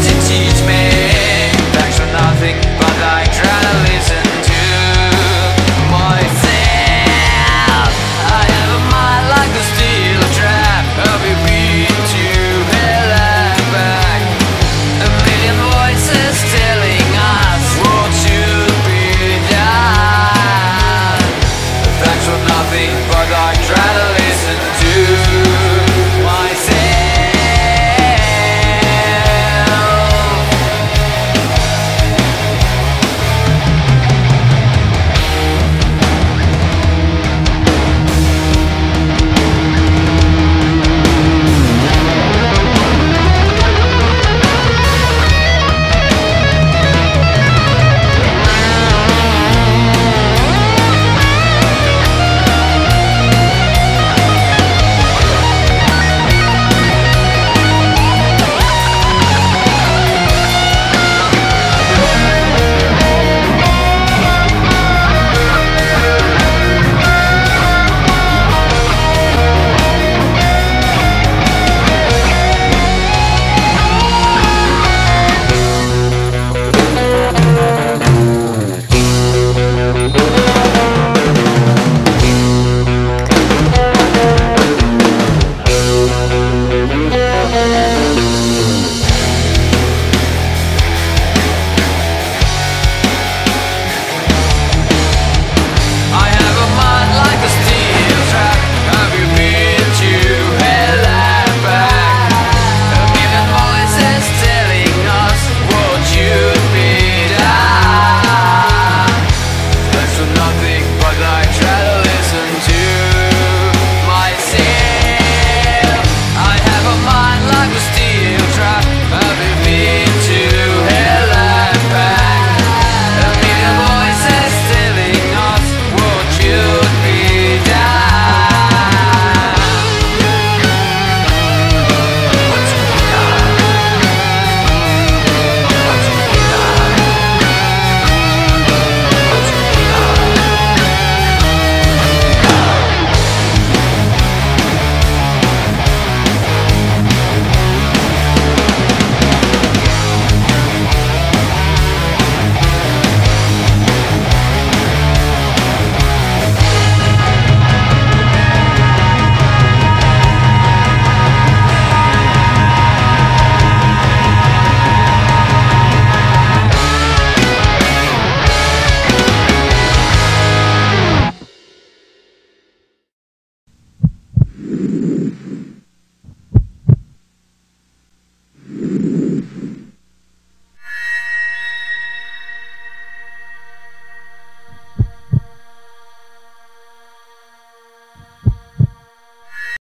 Love